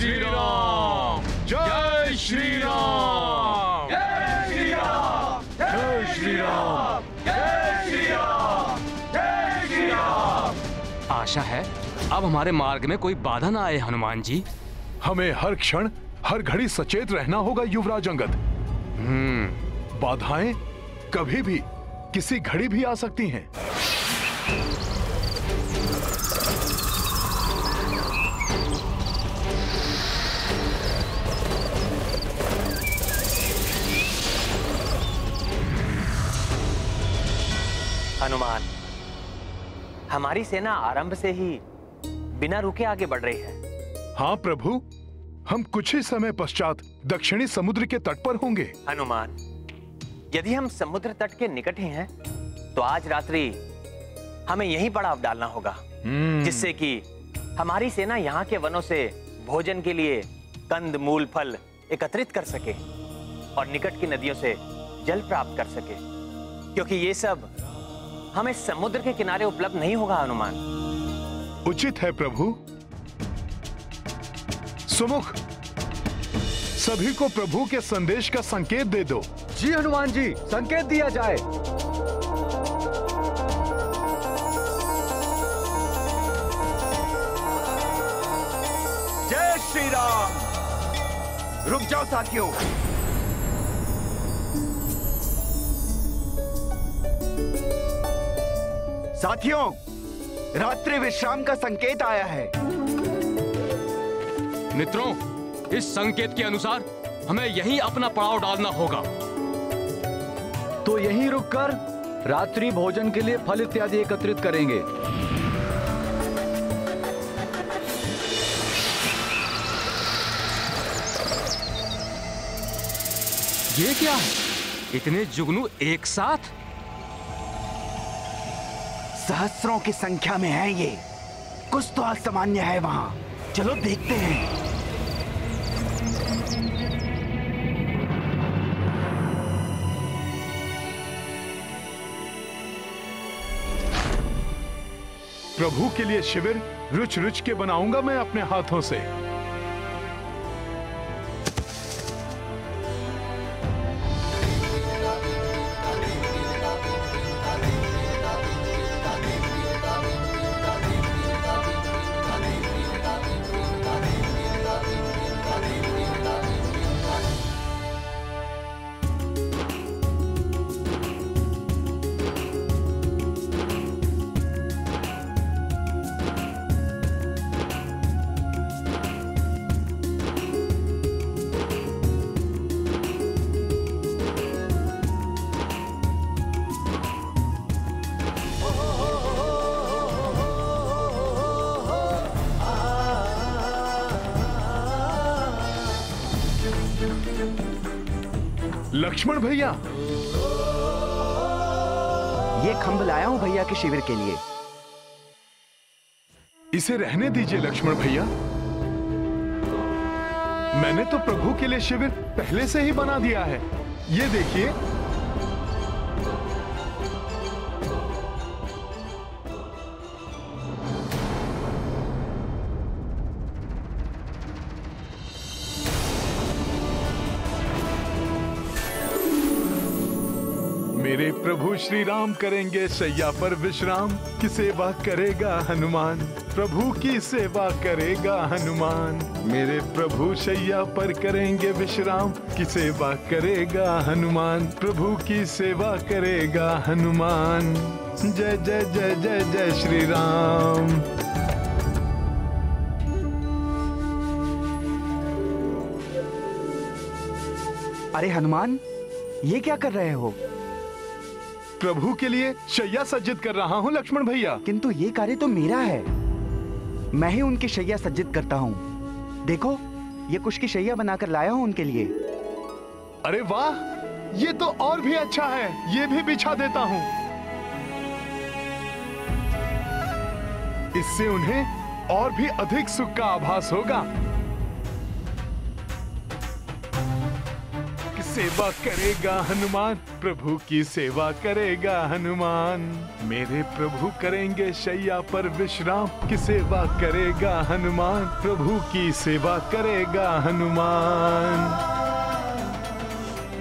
श्री राम, जय श्री राम, जय श्री राम, जय श्री राम, जय श्री राम, जय श्री राम। आशा है अब हमारे मार्ग में कोई बाधा ना आए। हनुमान जी, हमें हर क्षण हर घड़ी सचेत रहना होगा युवराज अंगद। बाधाएं कभी भी किसी घड़ी भी आ सकती हैं। हनुमान, हमारी सेना आरंभ से ही बिना रुके आगे बढ़ रही है। हाँ प्रभु, हम कुछ ही समय पश्चात दक्षिणी समुद्र के तट पर होंगे। हनुमान, यदि हम समुद्र तट के निकट ही हैं, तो आज रात्रि हमें यहीं पड़ाव डालना होगा, जिससे कि हमारी सेना यहाँ के वनों से भोजन के लिए कंद मूल फल एकत्रित कर सके और निकट की नदियों से जल प्राप्त कर सके, क्योंकि ये सब हमें समुद्र के किनारे उपलब्ध नहीं होगा। हनुमान, उचित है प्रभु। सुमुख, सभी को प्रभु के संदेश का संकेत दे दो। जी हनुमान जी, संकेत दिया जाए। जय श्री राम। रुक जाओ साथियों, साथियों रात्रि विश्राम का संकेत आया है। मित्रों, इस संकेत के अनुसार हमें यहीं अपना पड़ाव डालना होगा। तो यहीं रुककर रात्रि भोजन के लिए फल इत्यादि एकत्रित करेंगे। ये क्या है? इतने जुगनू एक साथ? सहस्त्रों की संख्या में है ये। कुछ तो असामान्य है वहाँ। चलो देखते हैं। प्रभु के लिए शिविर रुच-रुच के बनाऊंगा मैं अपने हाथों से। लक्ष्मण भैया, ये खंभ लाया हूं भैया के शिविर के लिए। इसे रहने दीजिए लक्ष्मण भैया, मैंने तो प्रभु के लिए शिविर पहले से ही बना दिया है। ये देखिए, मेरे प्रभु श्री राम करेंगे शैया पर विश्राम, की सेवा करेगा हनुमान, प्रभु की सेवा करेगा हनुमान। मेरे प्रभु शैया पर करेंगे विश्राम, की सेवा करेगा हनुमान, प्रभु की सेवा करेगा हनुमान। जय जय जय जय जय श्री राम। अरे हनुमान, ये क्या कर रहे हो? प्रभु के लिए शैया सज्जित कर रहा हूँ लक्ष्मण भैया। किंतु ये कार्य तो मेरा है, मैं ही उनकी शैया सज्जित करता हूँ। देखो, ये कुश की शैया बनाकर लाया हूँ उनके लिए। अरे वाह, ये तो और भी अच्छा है। ये भी बिछा देता हूँ, इससे उन्हें और भी अधिक सुख का आभास होगा। सेवा करेगा हनुमान, प्रभु की सेवा करेगा हनुमान। मेरे प्रभु करेंगे शैया पर विश्राम, की सेवा करेगा हनुमान, प्रभु की सेवा करेगा हनुमान।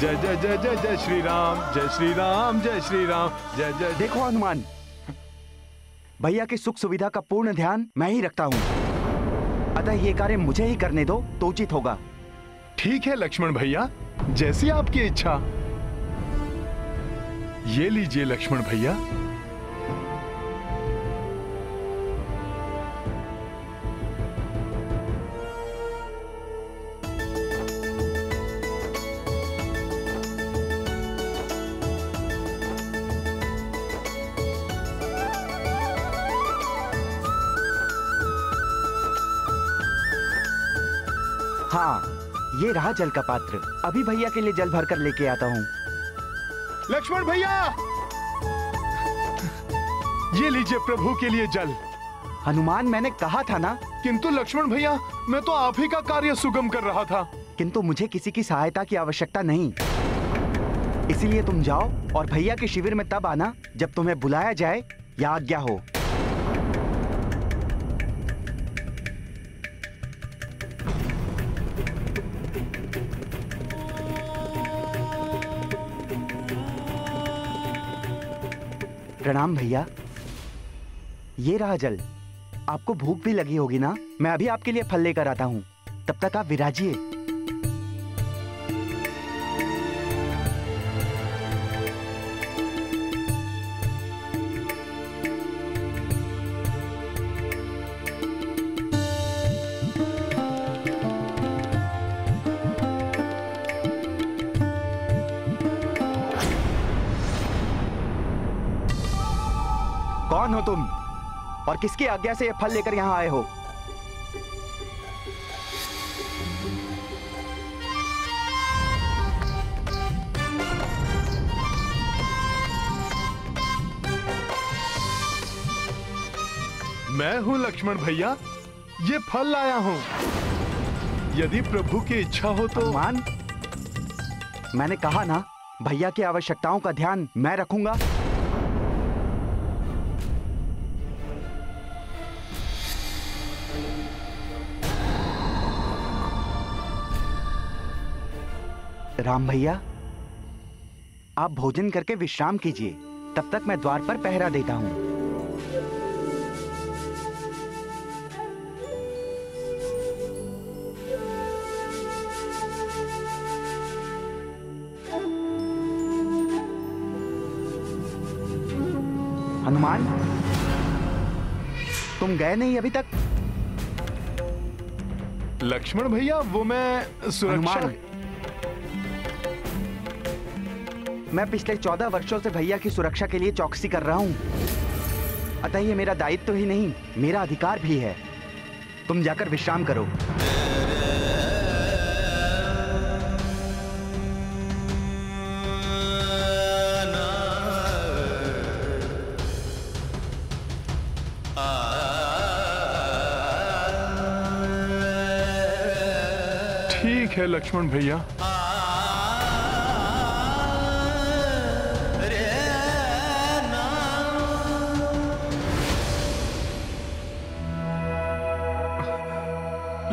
जय जय जय जय जय श्री राम, जय श्री राम, जय श्री राम, जय जय। देखो हनुमान, भैया की सुख सुविधा का पूर्ण ध्यान मैं ही रखता हूँ, अतः ये कार्य मुझे ही करने दो तो उचित होगा। ठीक है लक्ष्मण भैया, जैसी आपकी इच्छा। ये लीजिए लक्ष्मण भैया, हाँ ये रहा जल का पात्र, अभी भैया के लिए जल भर कर लेके आता हूँ। लक्ष्मण भैया ये लीजिए प्रभु के लिए जल। हनुमान मैंने कहा था ना। किंतु लक्ष्मण भैया मैं तो आप ही का कार्य सुगम कर रहा था। किंतु मुझे किसी की सहायता की आवश्यकता नहीं, इसीलिए तुम जाओ और भैया के शिविर में तब आना जब तुम्हें बुलाया जाए या आज्ञा हो। प्रणाम भैया, ये रहा जल। आपको भूख भी लगी होगी ना, मैं अभी आपके लिए फल लेकर आता हूँ, तब तक आप विराजिए। कौन हो तुम और किसकी आज्ञा से ये फल लेकर यहाँ आए हो? मैं हूँ लक्ष्मण भैया, ये फल लाया हूँ, यदि प्रभु की इच्छा हो तो। हनुमान मैंने कहा ना, भैया की आवश्यकताओं का ध्यान मैं रखूंगा। राम भैया आप भोजन करके विश्राम कीजिए, तब तक मैं द्वार पर पहरा देता हूं। हनुमान तुम गए नहीं अभी तक? लक्ष्मण भैया वो मैं सुरक्षा। मैं पिछले 14 वर्षों से भैया की सुरक्षा के लिए चौकसी कर रहा हूँ, अतः ये मेरा दायित्व तो ही नहीं मेरा अधिकार भी है। तुम जाकर विश्राम करो। ठीक है लक्ष्मण भैया।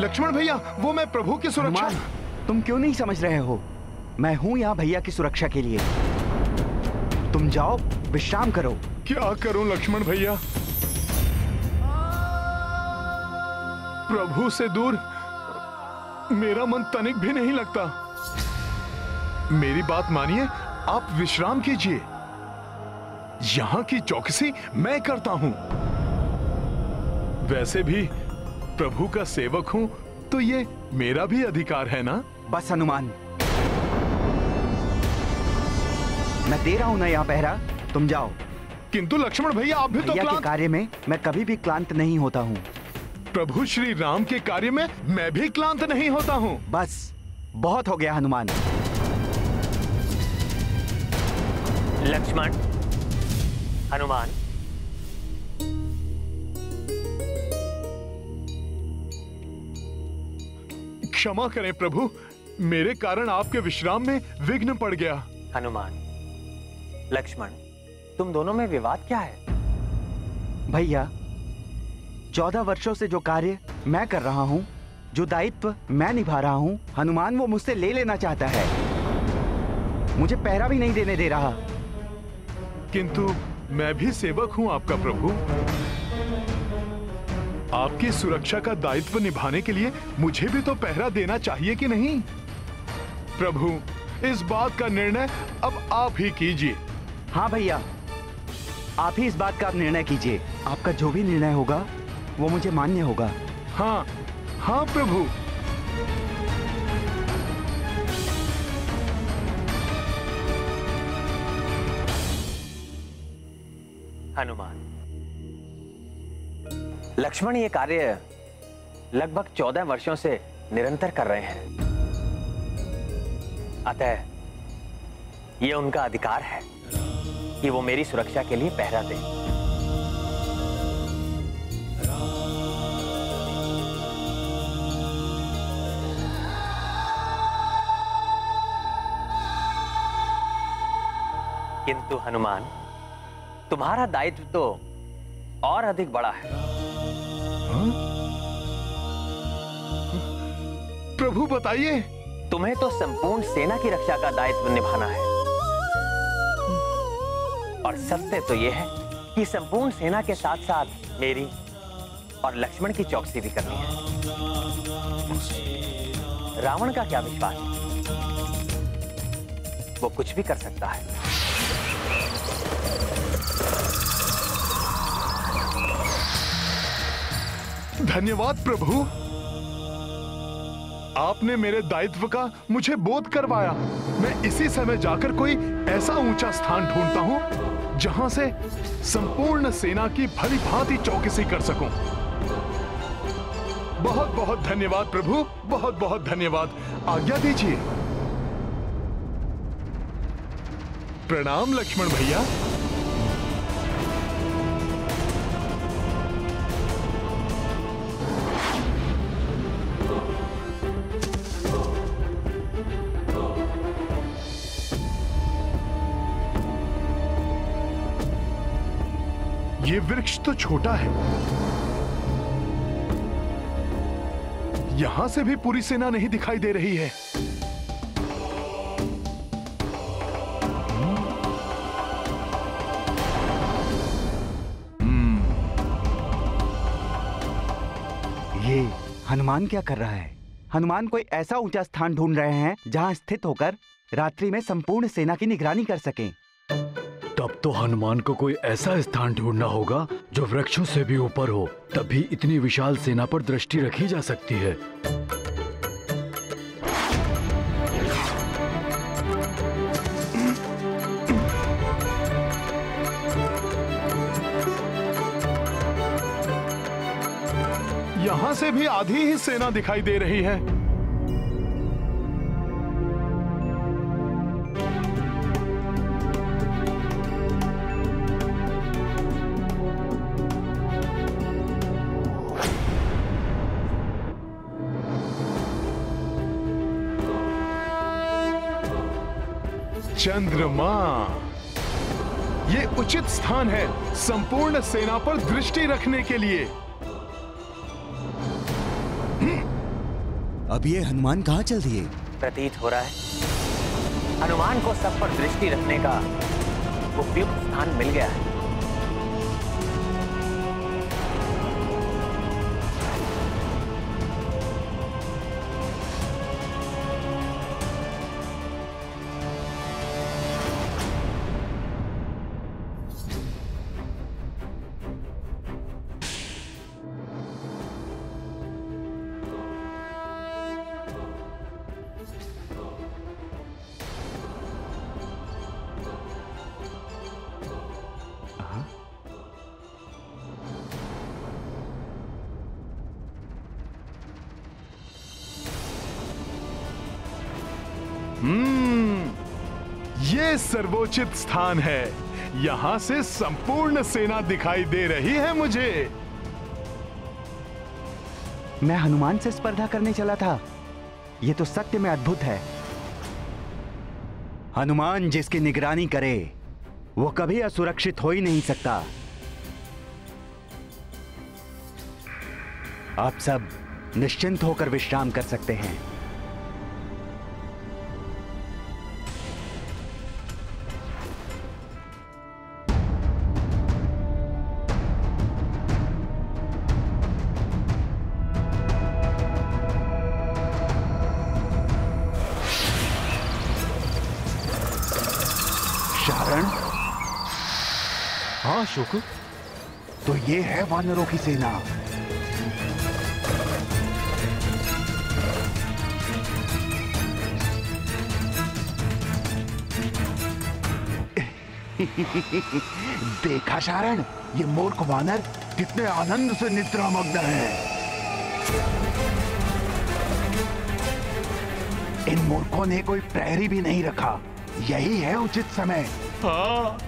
लक्ष्मण भैया वो मैं प्रभु की सुरक्षा। तुम क्यों नहीं समझ रहे हो, मैं हूँ यहाँ भैया की सुरक्षा के लिए। तुम जाओ विश्राम करो। क्या करूँ लक्ष्मण भैया, प्रभु से दूर मेरा मन तनिक भी नहीं लगता। मेरी बात मानिए, आप विश्राम कीजिए, यहाँ की चौकसी मैं करता हूँ। वैसे भी प्रभु का सेवक हूँ तो ये मेरा भी अधिकार है ना। बस हनुमान, मैं दे रहा हूँ ना यहाँ पहरा, तुम जाओ। किंतु लक्ष्मण भैया आप भी तो क्लांत। के कार्य में मैं कभी भी क्लांत नहीं होता हूँ। प्रभु श्री राम के कार्य में मैं भी क्लांत नहीं होता हूँ। बस बहुत हो गया हनुमान। लक्ष्मण, हनुमान क्षमा करें प्रभु, मेरे कारण आपके विश्राम में विघ्न पड़ गया। हनुमान, लक्ष्मण, तुम दोनों में विवाद क्या है? भैया, 14 वर्षों से जो कार्य मैं कर रहा हूँ, जो दायित्व मैं निभा रहा हूँ, हनुमान वो मुझसे ले लेना चाहता है। मुझे पहरा भी नहीं देने दे रहा। किंतु मैं भी सेवक हूँ आपका प्रभु। आपकी सुरक्षा का दायित्व निभाने के लिए मुझे भी तो पहरा देना चाहिए कि नहीं? प्रभु, इस बात का निर्णय अब आप ही कीजिए। हाँ भैया, आप ही इस बात का निर्णय कीजिए। आपका जो भी निर्णय होगा वो मुझे मान्य होगा। हाँ हाँ प्रभु। हनुमान, लक्ष्मण ये कार्य लगभग 14 वर्षों से निरंतर कर रहे हैं, अतः ये उनका अधिकार है कि वो मेरी सुरक्षा के लिए पहरा दें। किंतु हनुमान, तुम्हारा दायित्व तो और अधिक बड़ा है। प्रभु बताइए। तुम्हें तो संपूर्ण सेना की रक्षा का दायित्व निभाना है, और सत्य तो यह है कि संपूर्ण सेना के साथ साथ मेरी और लक्ष्मण की चौकसी भी करनी है। रावण का क्या विश्वास है? वो कुछ भी कर सकता है। धन्यवाद प्रभु, आपने मेरे दायित्व का मुझे बोध करवाया। मैं इसी समय जाकर कोई ऐसा ऊंचा स्थान ढूंढता हूं जहां से संपूर्ण सेना की भली भांति चौकसी कर सकूं। बहुत बहुत धन्यवाद प्रभु, बहुत बहुत धन्यवाद। आज्ञा दीजिए। प्रणाम लक्ष्मण भैया। ये वृक्ष तो छोटा है, यहां से भी पूरी सेना नहीं दिखाई दे रही है। ये हनुमान क्या कर रहा है? हनुमान कोई ऐसा ऊंचा स्थान ढूंढ रहे हैं जहां स्थित होकर रात्रि में संपूर्ण सेना की निगरानी कर सकें। तब तो हनुमान को कोई ऐसा स्थान ढूंढना होगा जो वृक्षों से भी ऊपर हो, तभी इतनी विशाल सेना पर दृष्टि रखी जा सकती है। यहां से भी आधी ही सेना दिखाई दे रही है। चंद्रमा, ये उचित स्थान है संपूर्ण सेना पर दृष्टि रखने के लिए। अब ये हनुमान कहाँ चल दिए? प्रतीत हो रहा है हनुमान को सब पर दृष्टि रखने का उपयुक्त स्थान मिल गया है। ये सर्वोचित स्थान है, यहाँ से संपूर्ण सेना दिखाई दे रही है मुझे। मैं हनुमान से स्पर्धा करने चला था, ये तो सत्य में अद्भुत है। हनुमान जिसकी निगरानी करे वो कभी असुरक्षित हो ही नहीं सकता। आप सब निश्चिंत होकर विश्राम कर सकते हैं। शरण? हाँ शुक, तो ये है वानरों की सेना। देखा शरण, ये मूर्ख वानर कितने आनंद से निद्रामग्न है। इन मूर्खों ने कोई प्रहरी भी नहीं रखा, यही है उचित समय। हाँ,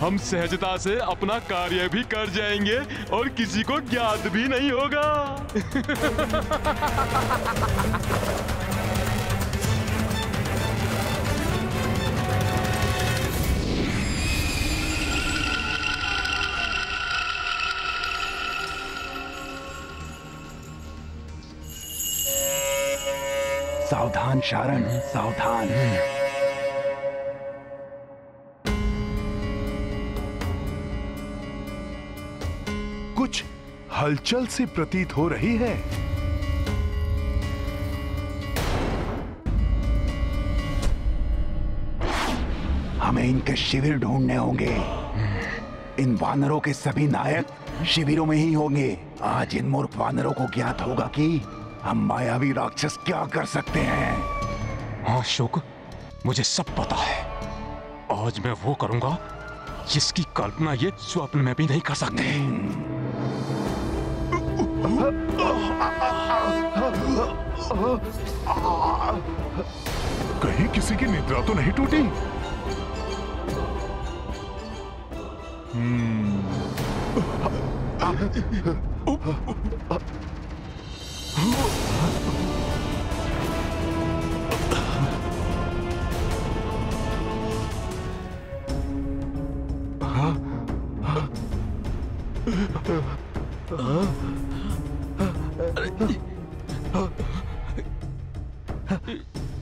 हम सहजता से अपना कार्य भी कर जाएंगे और किसी को ज्ञात भी नहीं होगा। सावधान शरण, सावधान। कुछ हलचल सी प्रतीत हो रही है। हमें इनके शिविर ढूंढने होंगे। इन वानरों के सभी नायक शिविरों में ही होंगे। आज इन मूर्ख वानरों को ज्ञात होगा कि हम मायावी राक्षस क्या कर सकते हैं। हाँ शुक, मुझे सब पता है। आज मैं वो करूंगा जिसकी कल्पना ये स्वप्न में भी नहीं कर सकते। कहीं किसी की निद्रा तो नहीं टूटी?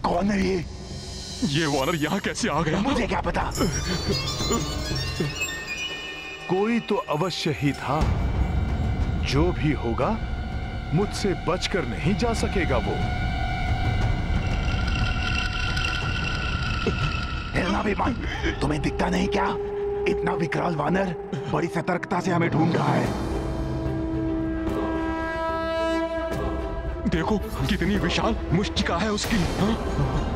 कौन है ये? ये वानर यहाँ कैसे आ गया? मुझे क्या पता, कोई तो अवश्य ही था। जो भी होगा मुझसे बचकर नहीं जा सकेगा। वो हिलना भी बंद। तुम्हें दिखता नहीं क्या? इतना विकराल वानर बड़ी सतर्कता से हमें ढूंढ रहा है। देखो कितनी विशाल मुष्टिका है उसकी। हाँ?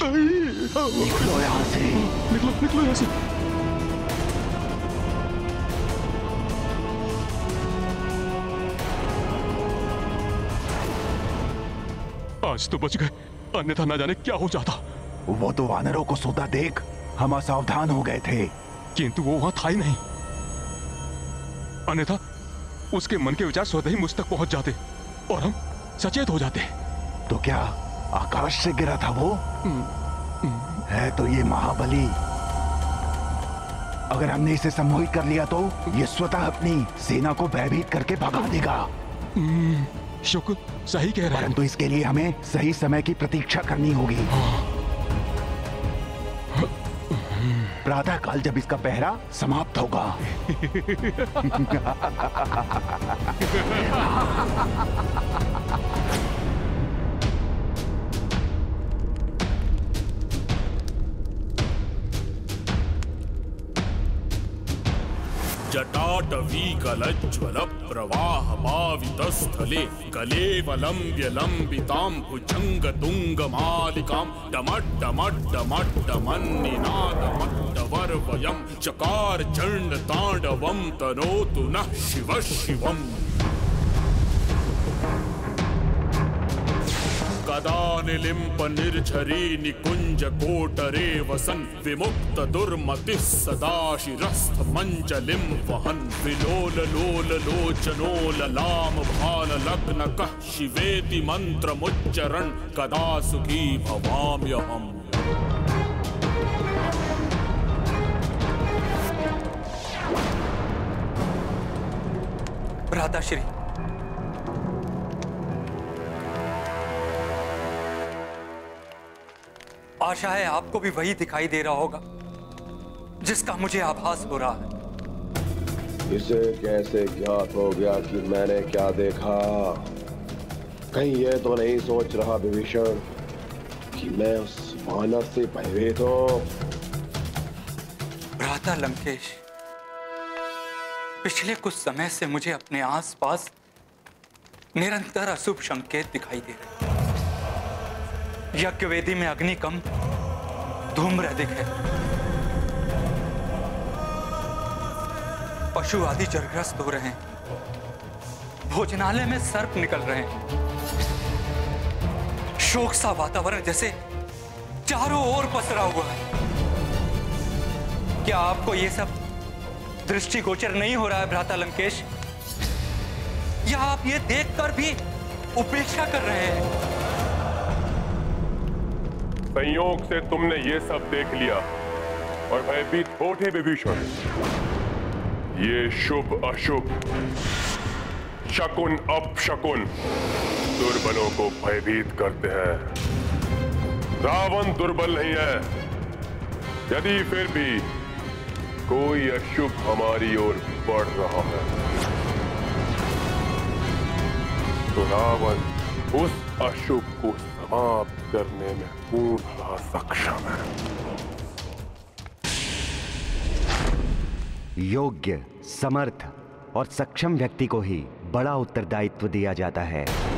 हाँ? निकलो यहाँ से, निकलो निकलो यहाँ से। आज तो बच गए, अन्यथा न जाने क्या हो जाता। वो तो वानरों को सोता देख हम असावधान हो गए थे, किंतु वो वहां था ही नहीं, अन्यथा उसके मन के विचार स्वतः ही मुझ तक पहुंच जाते और हम सचेत हो जाते। तो क्या आकाश से गिरा था वो? है तो ये महाबली। अगर हमने इसे सम्मोहित कर लिया तो ये स्वतः अपनी सेना को भयभीत करके भगा देगा। शुक्र सही कह रहा है, परंतु इसके लिए हमें सही समय की प्रतीक्षा करनी होगी। प्रातः काल जब इसका पहरा समाप्त होगा। जटाटवी कलज्ज्वल प्रवाह पावितस्थले कलेवलं व्यलंबितां भुजंग तुंग मालिकां डमट डमट डमट डमन्निनादम् वरवयं चकार चंड तांडवं तनोतु नः शिवः शिवम् कदानिलिम्प निर्झरी निकुंज कोटरे वसन विमुक्त दुर्मति सदा शिरस्थ मंजलिम वहन विलोल लोल लोचनोल लाम भाल लग्न कह शिवेति मंत्र मुच्चरण कदा सुखी भवाम्यहम्। भ्राताश्री, आशा है आपको भी वही दिखाई दे रहा होगा जिसका मुझे आभास हो रहा है। इसे कैसे ज्ञात हो गया कि मैंने क्या देखा? कहीं ये तो नहीं सोच रहा विभीषण कि मैं उस मानव से भयभीत हूं। भ्राता लंकेश, पिछले कुछ समय से मुझे अपने आसपास निरंतर अशुभ संकेत दिखाई दे रहे हैं। यज्ञवेदी में अग्नि कम, धूम अधिक है, पशु आदि जर्ग्रस्त हो रहे हैं, भोजनालय में सर्प निकल रहे हैं, शोक सा वातावरण जैसे चारों ओर पसरा हुआ है। क्या आपको ये सब दृष्टिगोचर नहीं हो रहा है भ्राता लंकेश, या आप ये देखकर भी उपेक्षा कर रहे हैं? संयोग से तुमने ये सब देख लिया और भयभीत होठे विभीषण। ये शुभ अशुभ, शकुन अपशकुन दुर्बलों को भयभीत करते हैं। रावण दुर्बल नहीं है, यदि फिर भी कोई अशुभ हमारी ओर बढ़ रहा है तो रावण उस अशुभ को समाप्त करने में पूर्ण सक्षम है। योग्य, समर्थ और सक्षम व्यक्ति को ही बड़ा उत्तरदायित्व दिया जाता है।